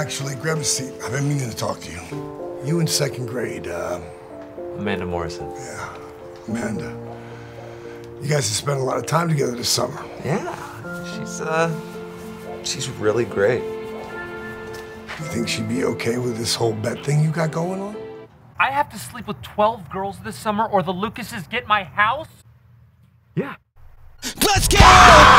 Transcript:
Actually, grab a seat. I've been meaning to talk to you. You in second grade, Amanda Morrison. Yeah, Amanda. You guys have spent a lot of time together this summer. Yeah, she's really great. You think she'd be okay with this whole bet thing you got going on? I have to sleep with 12 girls this summer or the Lucases get my house? Yeah. Let's go!